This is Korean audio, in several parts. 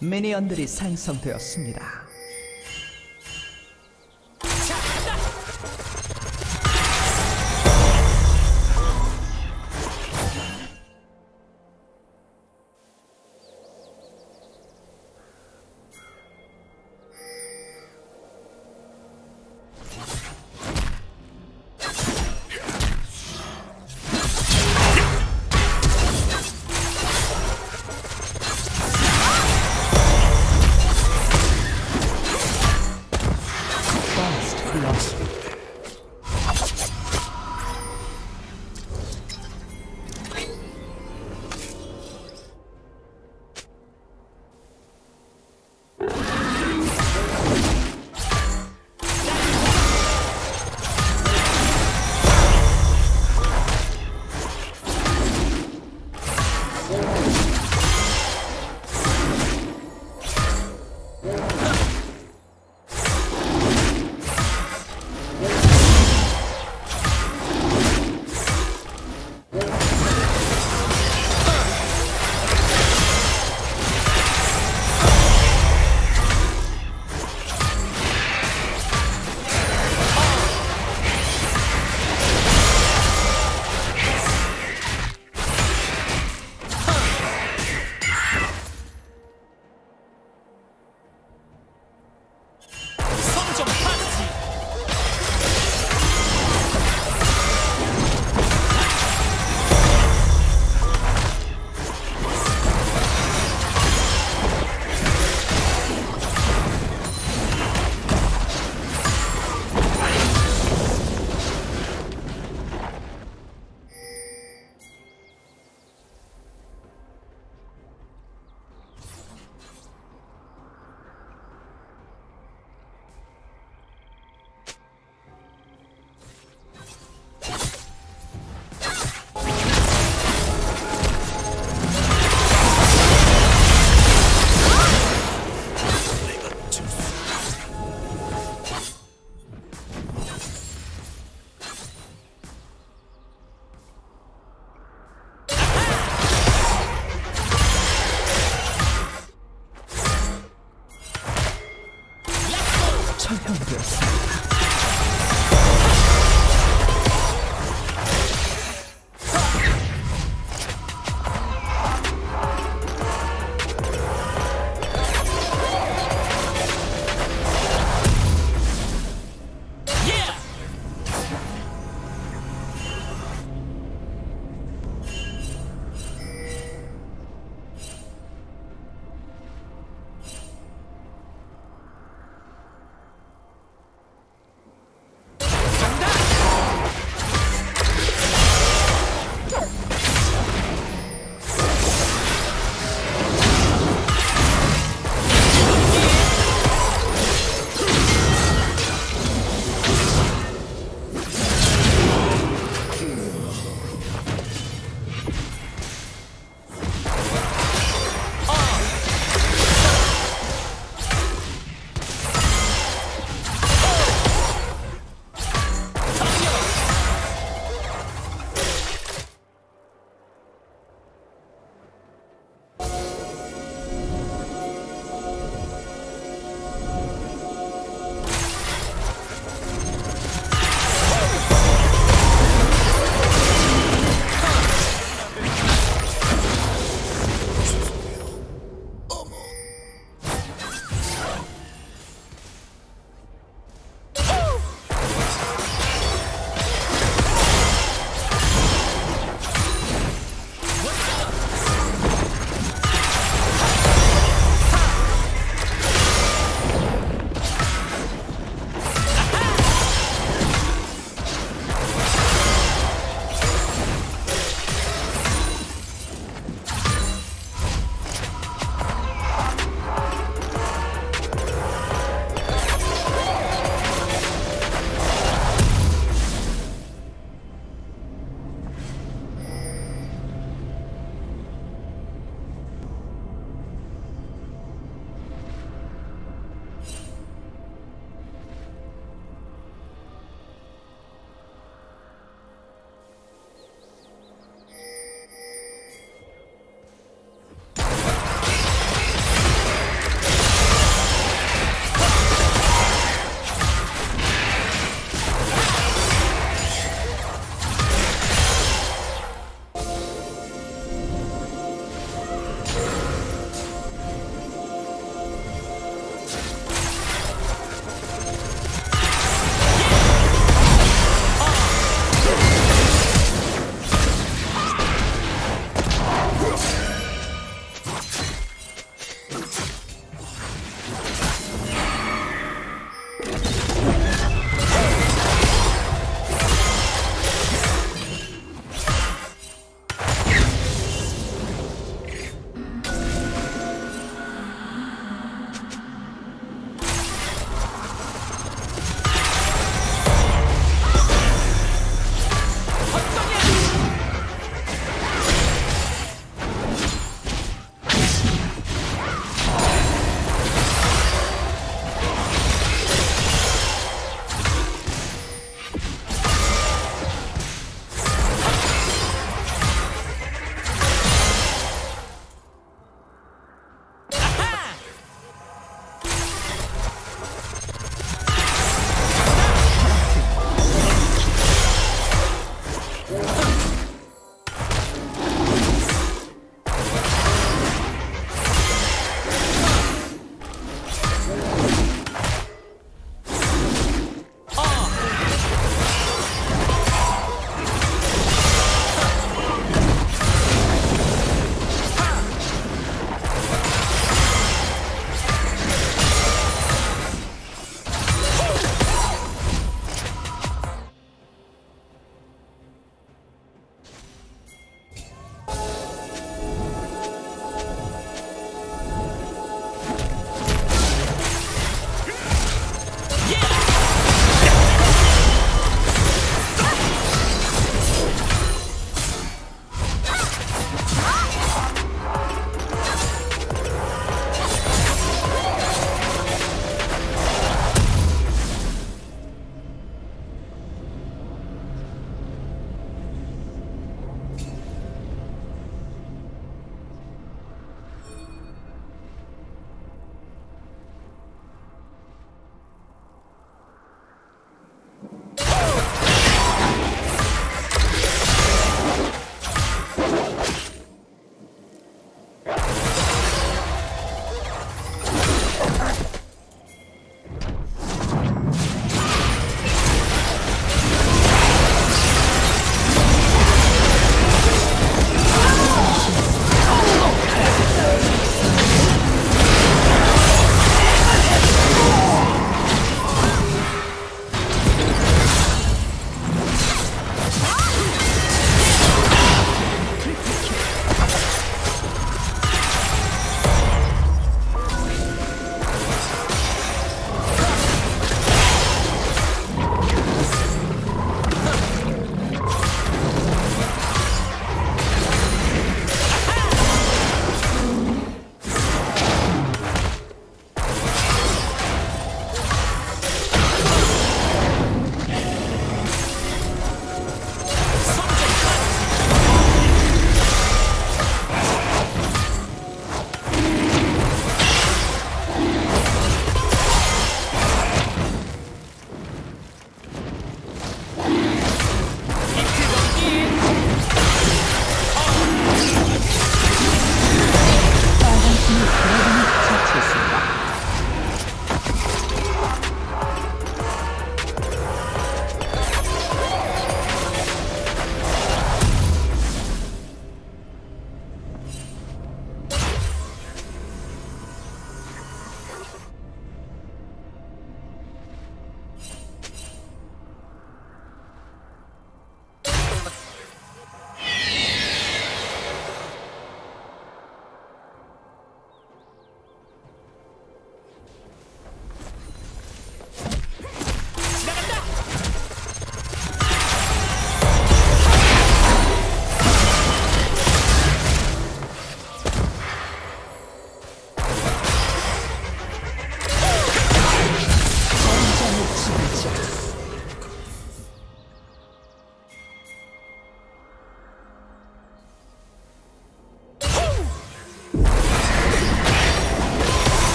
미니언들이 생성되었습니다.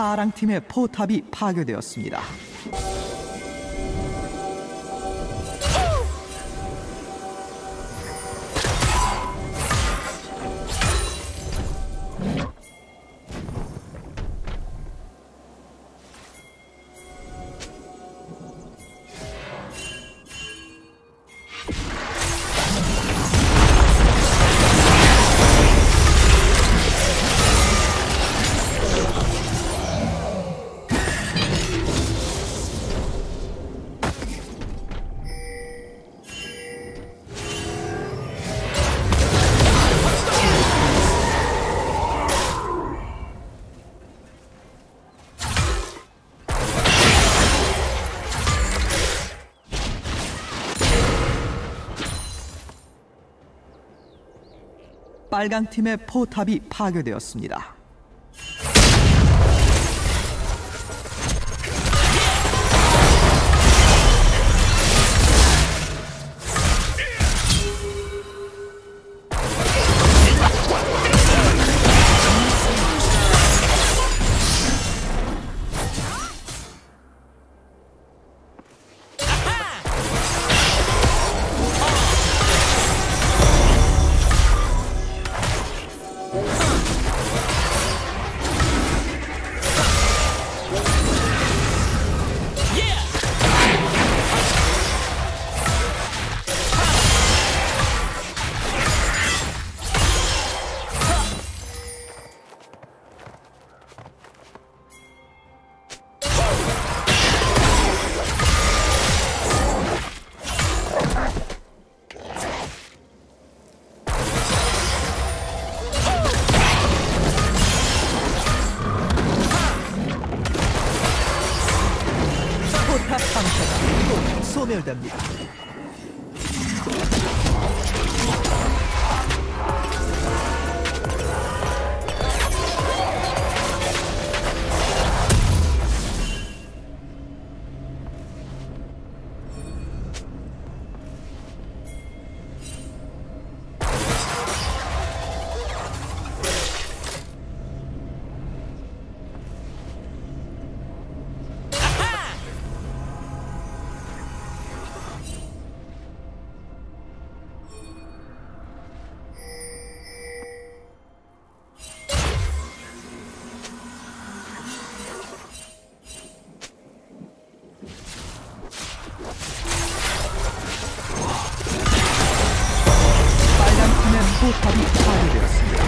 파랑팀의 포탑이 파괴되었습니다. 빨강팀의 포탑이 파괴되었습니다. 소멸됩니다. 포탑이 파괴되었습니다.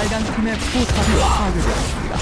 빨간 팀의 포탑이 파괴되었습니다.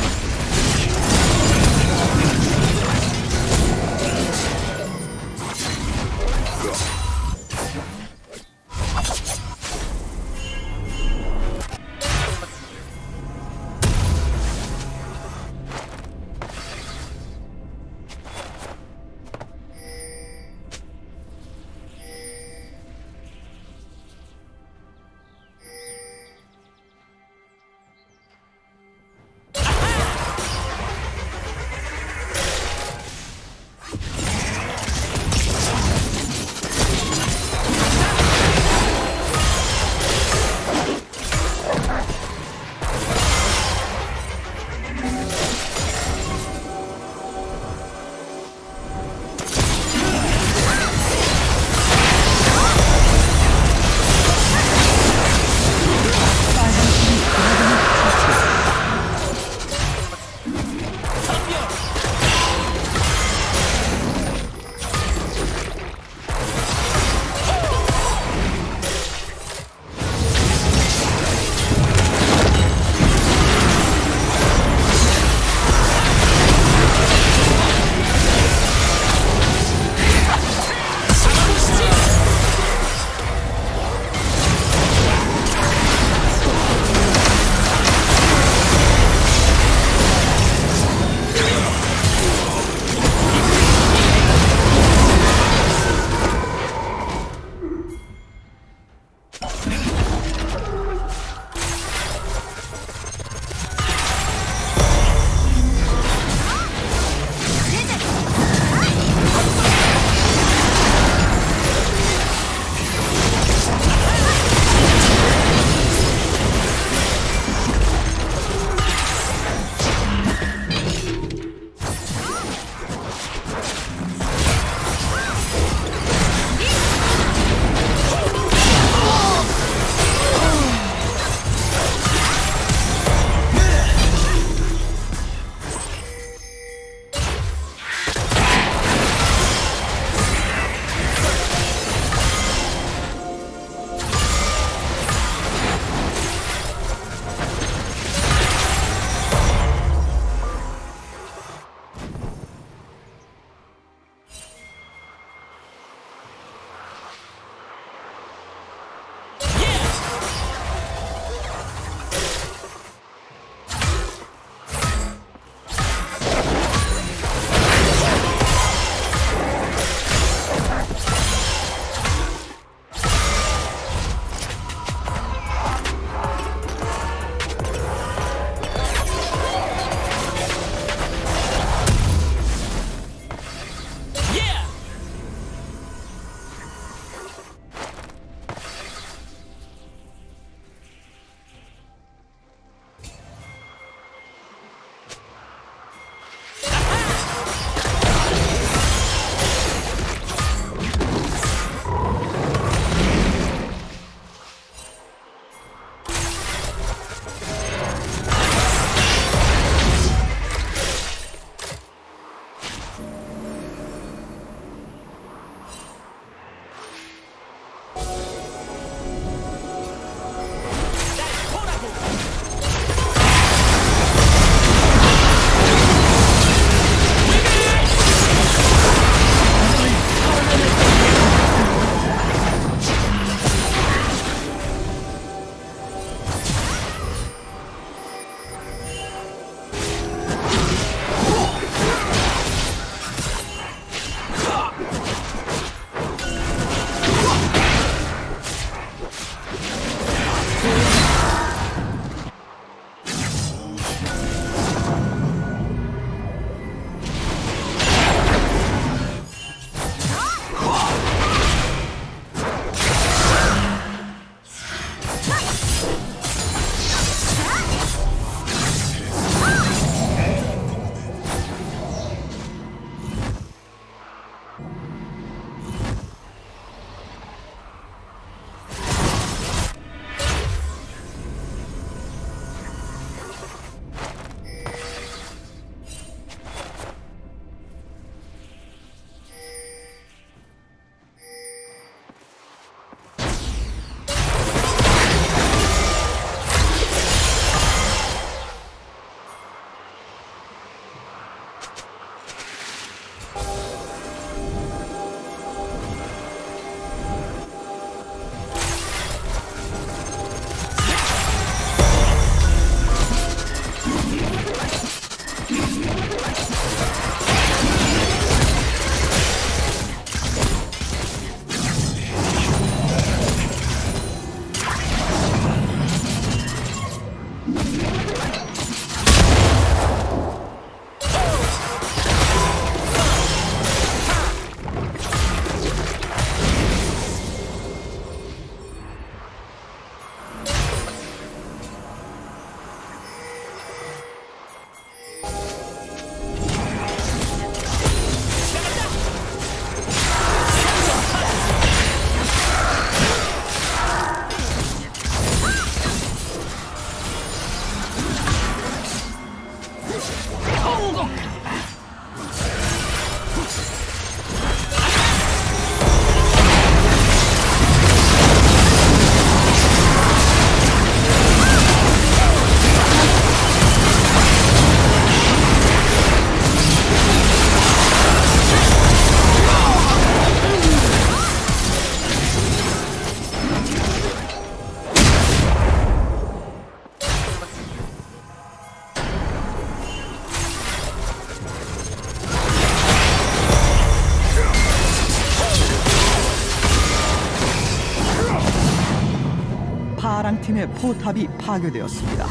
파랑팀의 포탑이 파괴되었습니다.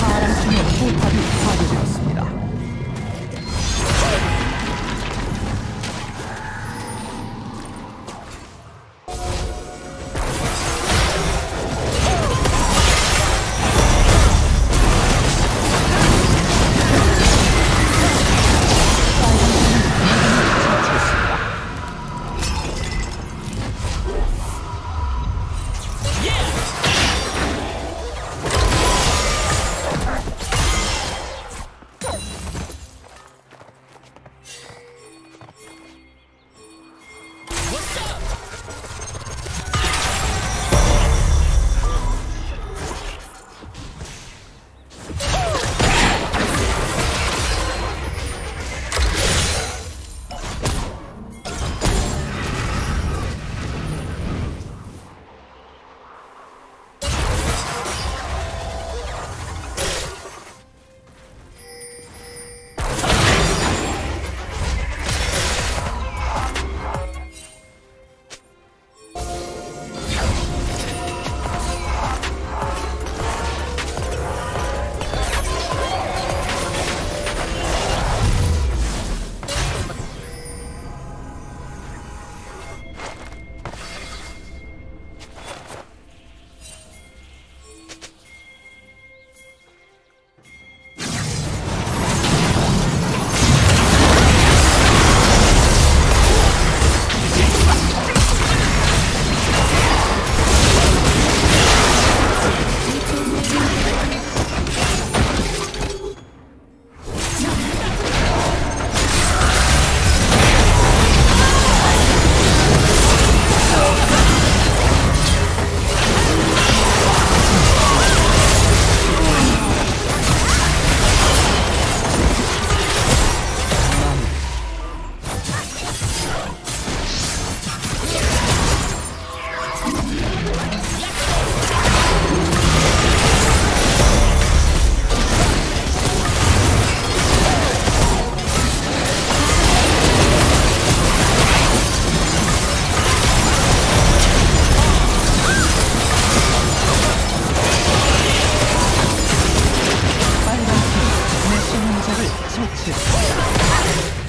파랑팀의 포탑이 파괴되었습니다. 내 생명자를 처치했습니다.